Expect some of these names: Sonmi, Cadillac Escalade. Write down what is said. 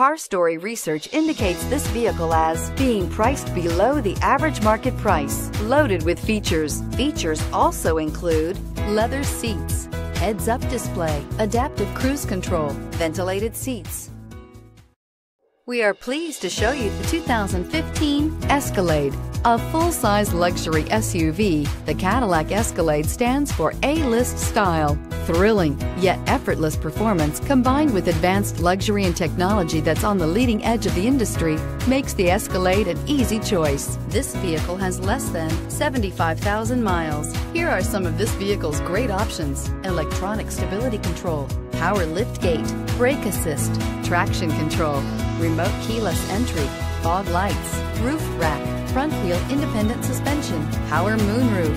Car Story research indicates this vehicle as being priced below the average market price. Loaded with features. Features also include leather seats, heads-up display, adaptive cruise control, ventilated seats. We are pleased to show you the 2015 Escalade. A full-size luxury SUV, the Cadillac Escalade stands for A-list style. Thrilling, yet effortless performance combined with advanced luxury and technology that's on the leading edge of the industry makes the Escalade an easy choice. This vehicle has less than 75,000 miles. Here are some of this vehicle's great options: electronic stability control, power liftgate, brake assist, traction control, remote keyless entry, fog lights, roof rack, front wheel independent suspension, power moonroof,